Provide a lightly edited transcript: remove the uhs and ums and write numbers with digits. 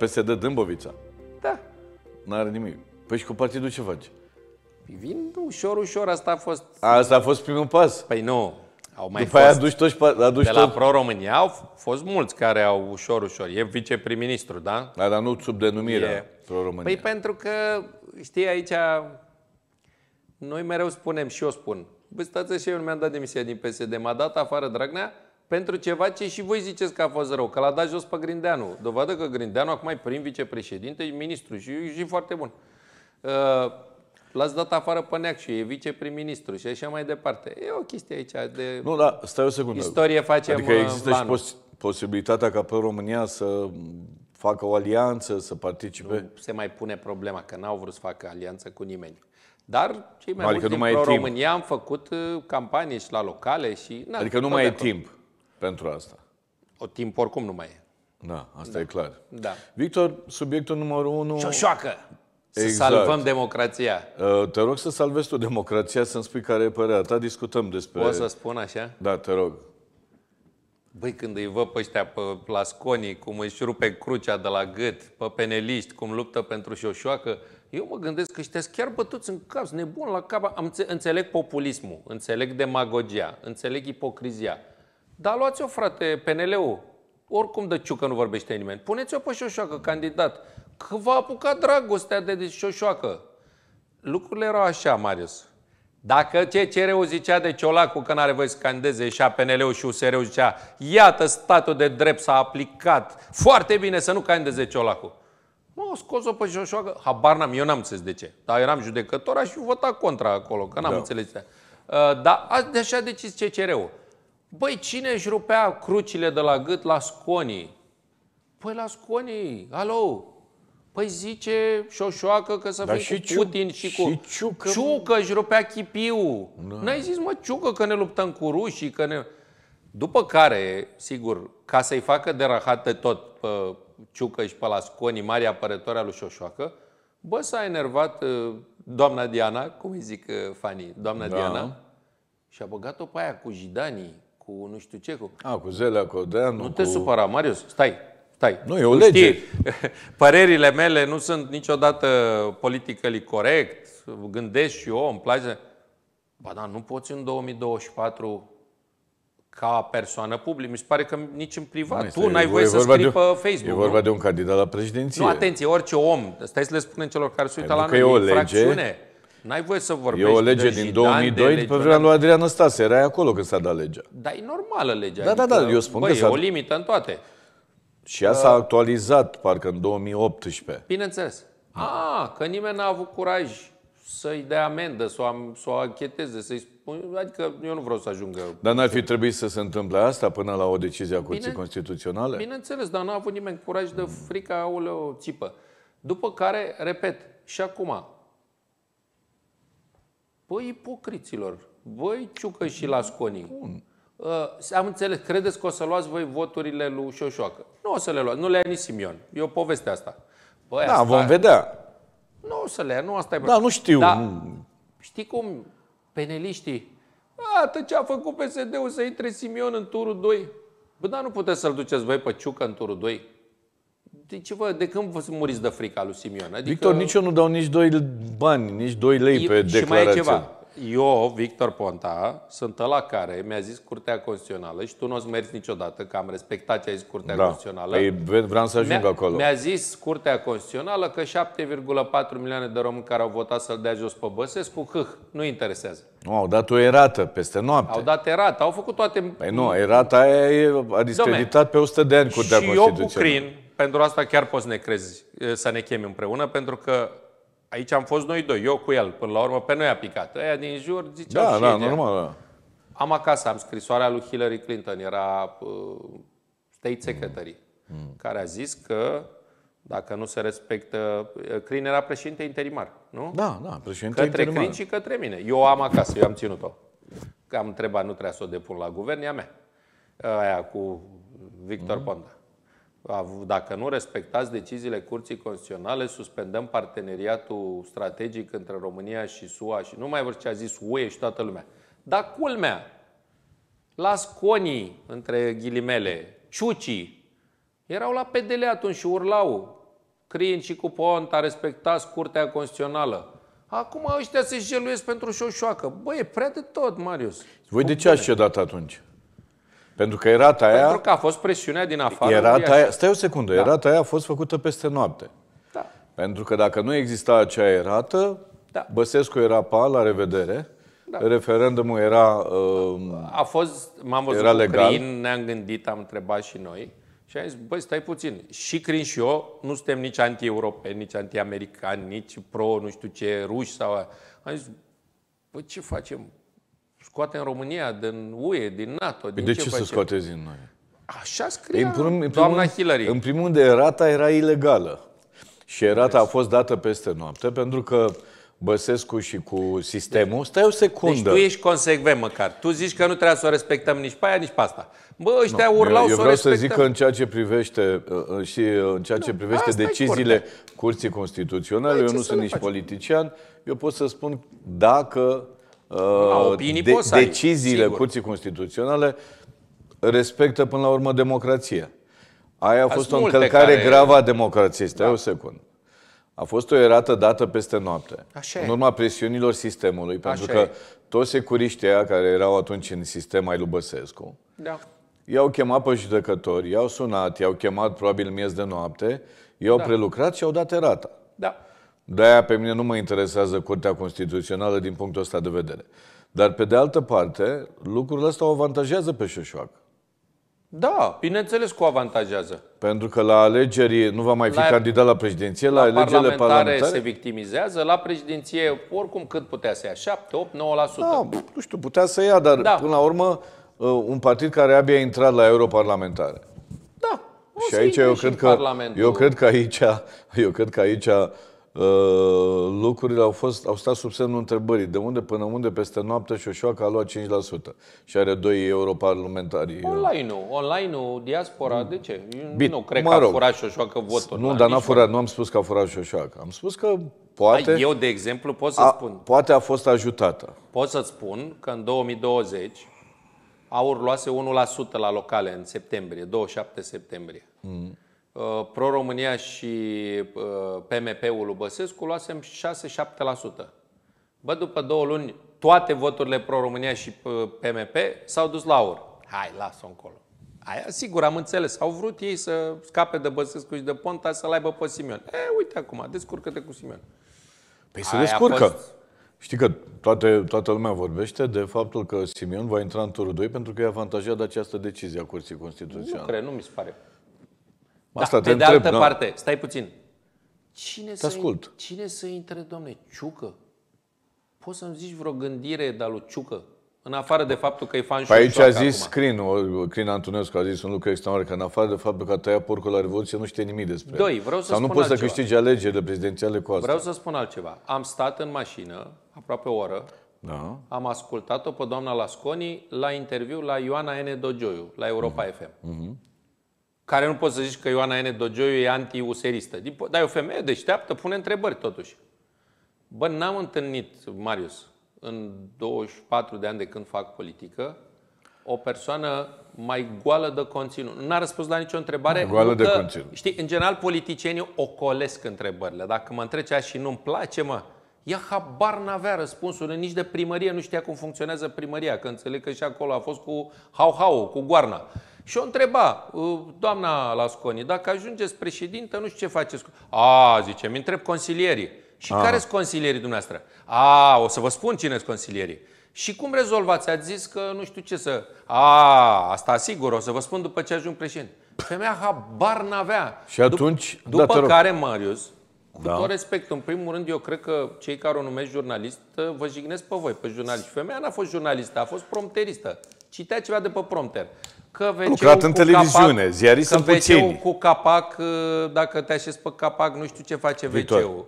PSD Dâmbovița? Da. N-are nimic. Păi și cu partidul ce faci? Vin ușor, ușor, asta a fost... Asta a fost primul pas. Păi nu, au mai după fost... Aia aduci toți... Aduci de la Pro-România au fost mulți care au ușor, ușor. E viceprim-ministru, da? Da, dar nu sub denumirea Pro-România. Păi pentru că, știi, aici... Noi mereu spunem și eu spun. Bă, stați și eu, mi-am dat demisia din PSD. M-a dat afară Dragnea pentru ceva ce și voi ziceți că a fost rău, că l-a dat jos pe Grindeanu. Dovadă că Grindeanu acum e prim vicepreședinte și ministru și foarte bun. L-ați dat afară pe Neac și e viceprim-ministru și așa mai departe. E o chestie aici de... Nu, da, stai o secundă. Istorie facem. Adică există și posibilitatea ca pe România să facă o alianță, să participe? Nu se mai pune problema, că n-au vrut să facă alianță cu nimeni. Dar cei mai mulți din Pro-România am făcut campanii și la locale și... Na, adică nu mai e timp pentru asta. O timp oricum nu mai e. Da, asta e clar. Da. Victor, subiectul numărul 1... Șoșoacă! Exact. Să salvăm democrația. Te rog să salvezi tu democrația, să-mi spui care e părerea ta. Discutăm despre... Poți să spun așa? Da, te rog. Băi, când îi văd pe ăștia, pe Lasconi, cum își rupe crucea de la gât, pe peneliști, cum luptă pentru Șoșoacă, eu mă gândesc că ăștia chiar bătuți în cap, sunt nebuni la cap. Înțeleg populismul, înțeleg demagogia, înțeleg ipocrizia. Dar luați-o, frate, PNL-ul. Oricum de Ciucă nu vorbește nimeni. Puneți-o pe Șoșoacă candidat, că va apuca dragostea de Șoșoacă. Lucrurile erau așa, Marius. Dacă CCR-ul zicea de Ciolacu că n-are voie să candideze și a PNL-ul și USR-ul zicea iată, statul de drept s-a aplicat, foarte bine să nu candideze Ciolacu. Mă, o scos-o pe Șoșoacă, habar n-am, eu n-am înțeles de ce. Dar eram judecător, aș fi votat contra acolo, că n-am înțeles de aia. Dar așa a decis CCR-ul. Băi, cine își rupea crucile de la gât la Sconii? Păi la Sconii, alo! Păi zice Șoșoacă că să fie cu Putin și cu... Ciucă, Ciucă își rupea chipiul. N-ai zis, mă, Ciucă că ne luptăm cu rușii, că ne... După care, sigur, ca să-i facă de rahate tot pe Ciucă și pe Lasconi, mari apărători al lui Șoșoacă, bă, s-a enervat doamna Diana, cum îi zic fanii, doamna Diana, și a băgat-o pe aia cu jidanii, cu nu știu ce, cu... A, cu Zelea Codreanu, nu te supăra, Marius, stai. Nu, e o lege. Știi, părerile mele nu sunt niciodată politically corect, gândesc și eu, îmi place. Ba da, nu poți în 2024 ca persoană publică. Mi se pare că nici în privat. Tu n-ai voie să scrii pe Facebook. E vorba de un candidat la președinție. Nu, atenție, orice om. Stai să le spunem celor care se uită la noi, infracțiune. N-ai voie să vorbești. E o lege din 2002, după vremea lui Adrian Astase. Era acolo când s-a dat legea. Dar e normală legea. Da, da, da, eu spun că e o limită în toate. Și ea s-a actualizat, parcă, în 2018. Bineînțeles. Că nimeni n-a avut curaj să-i dea amendă, să o ancheteze, să-i spun... Adică eu nu vreau să ajungă... Dar n-ar fi trebuit să se întâmple asta până la o decizie a Curții Constituționale? Bineînțeles, dar n-a avut nimeni curaj de frica, aoleu, țipă. După care, repet, și acum... Băi, ipocriților, băi, Ciucă și Lasconi... am înțeles, credeți că o să luați voi voturile lui Șoșoacă? Nu o să le luați, nu le ia nici Simion. E o poveste asta. Bă, da, asta vom vedea. Nu o să le ia, nu asta e. Da, nu știu. Da, știi cum peneliștii, atât ce a făcut PSD-ul să intre Simion în turul 2. Bă, dar nu puteți să-l duceți voi pe Ciucă în turul 2. De ce vă, de când vă muriți de frica lui Simion? Adică... Victor, nici eu nu dau nici 2 bani, nici 2 lei pe declarație. Și mai e ceva. Eu, Victor Ponta, sunt ăla care mi-a zis Curtea Constituțională și tu nu o să mergi niciodată, că am respectat ce a zis Curtea Constituțională. Păi, vreau să ajung acolo. Mi-a zis Curtea Constituțională că 7,4 milioane de români care au votat să-l dea jos pe Băsescu, nu interesează. Nu, au dat o erată peste noapte. Au dat erată, au făcut toate... Păi nu, erata aia a discreditat pe 100 de ani Curtea Constituțională. Și eu cu Crin, pentru asta chiar poți ne crezi să ne chemi împreună, pentru că aici am fost noi doi, eu cu el, până la urmă, pe noi a picat. Aia din jur ziceau și ei, normal, Am acasă, am scrisoarea lui Hillary Clinton, era State Secretary, care a zis că dacă nu se respectă... Crin era președinte interimar, nu? Da, da, președinte interimar. Către Crin și către mine. Eu am acasă, eu am ținut-o. Că am întrebat, nu trebuia să o depun la guvern, ea mea. Aia cu Victor Ponta. Dacă nu respectați deciziile Curții Constituționale, suspendăm parteneriatul strategic între România și SUA și nu mai vor ce a zis UE și toată lumea. Dar culmea, Lasconi, între ghilimele, Ciucii, erau la PDL atunci și urlau. Crin și cu Ponta, respectați Curtea Constituțională. Acum ăștia se jeluiesc pentru Șoșoacă. Băi, e prea de tot, Marius. Voi de ce ați cedat atunci? Pentru că era rata aia... Pentru că a fost presiunea din afară. Era aia... Stai o secundă, da. Rata aia a fost făcută peste noapte. Da. Pentru că dacă nu exista acea erată, da. Băsescu era pa, la revedere. Da. Referendumul era a fost, m-am văzut cu Crin, ne-am gândit, am întrebat și noi. Și am zis, băi, stai puțin. Și Crin și eu nu suntem nici anti-europeni, nici anti-americani, nici pro, nu știu ce, ruși sau... Am zis, bă, ce facem? Scoatem România din UE, din NATO, din ce facem? Să scoateți din noi? Așa scria doamna Hillary. În primul rând, erata era ilegală. Și erata a fost dată peste noapte, pentru că Băsescu și cu sistemul. Stai o secundă. Deci tu ești consecvent măcar. Tu zici că nu trebuie să o respectăm nici pe aia, nici pe asta. Bă, ăștia urlau să o respectăm. Eu vreau să zic că în ceea ce privește, și în ceea ce privește deciziile Curții Constituționale, eu nu sunt nici politician, eu pot să spun dacă deciziile Curții Constituționale respectă până la urmă democrația. Aia a fost o încălcare gravă a democrației. Stai o secundă. A fost o erată dată peste noapte, în urma presiunilor sistemului, pentru că toți securiștii aia care erau atunci în sistem ai lui Băsescu, da. I-au chemat pe judecători, i-au sunat, i-au chemat probabil miez de noapte, i-au prelucrat și au dat erata. Da. De-aia pe mine nu mă interesează Curtea Constituțională din punctul ăsta de vedere. Dar pe de altă parte, lucrurile astea o avantajează pe Șoșoacă. Da, bineînțeles că o avantajează. Pentru că la alegeri nu va mai fi candidat la președinție, la alegerile parlamentare se victimizează, la președinție oricum cât putea să ia, 7, 8, 9%. Da, nu știu, putea să ia, dar până la urmă un partid care abia a intrat la europarlamentare. Da, și aici eu cred că aici lucrurile au stat sub semnul întrebării. De unde până unde peste noapte Șoșoacă a luat 5% și are 2 europarlamentari. Online-ul, diaspora, de ce? Nu cred că a furat Șoșoacă votul. Nu, dar n-a furat, nu am spus că a furat Șoșoacă. Am spus că poate... Eu, de exemplu, pot să spun... Poate a fost ajutată. Pot să spun că în 2020 AUR luase 1% la locale în septembrie, 27 septembrie. Pro-România și PMP-ul lui Băsescu luasem 6-7%. Bă, după 2 luni, toate voturile Pro-România și PMP s-au dus la AUR. Hai, las-o încolo. Aia, sigur, am înțeles. Au vrut ei să scape de Băsescu și de Ponta, să-l aibă pe Simion. Uite acum, descurcă-te cu Simion. Păi se descurcă. Știi că toată lumea vorbește de faptul că Simion va intra în turul 2 pentru că e avantajat de această decizie a Curții Constituționale. Nu cred, nu mi se pare. Da, pe de altă parte, stai puțin. Cine să intre, domne? Ciucă? Poți să-mi zici vreo gândire de-a lui Ciucă? În afară de faptul că e fan Șoșoacă. Aici a zis Crin Antonescu, a zis un lucru extraordinar, că în afară de faptul că a tăiat porcul la Revoluție, nu știe nimic despre el. Sau nu poți să câștigi alegerile prezidențiale cu asta. Vreau să spun altceva. Am stat în mașină aproape o oră, am ascultat-o pe doamna Lasconi la interviu la Ioana Ene Dogioiu, la Europa FM. Care nu poți să zici că Ioana Ene Dogioiu e anti-useristă. Dar e o femeie deșteaptă, pune întrebări totuși. Bă, n-am întâlnit, Marius, în 24 de ani de când fac politică, o persoană mai goală de conținut. N-a răspuns la nicio întrebare. Goală de conținut. Știi, în general, politicienii ocolesc întrebările. Dacă mă întrecea și nu-mi place, mă, ea habar n-avea răspunsurile, nici de primărie, nu știa cum funcționează primăria, că înțeleg că și acolo a fost cu hau-hau, cu goarna. Și o întreba, doamna Lasconi, dacă ajungeți președintă, nu știu ce faceți. A, zice, mi întreb consilierii. Și care sunt consilierii dumneavoastră? A, o să vă spun cine sunt consilierii. Și cum rezolvați? Ați zis că nu știu ce să... A, asta sigur, o să vă spun după ce ajung președinte. Femeia habar n-avea. Și atunci... După care, Marius, cu tot respectul, în primul rând, eu cred că cei care o numesc jurnalist vă jignesc pe voi, pe jurnaliști. Femeia n-a fost jurnalistă, a fost prompteristă. Citea ceva de pe prompter. Că lucrat în televiziune, ziarii sunt puțini. Cu capac, dacă te așezi pe capac, nu știu ce face WC-ul.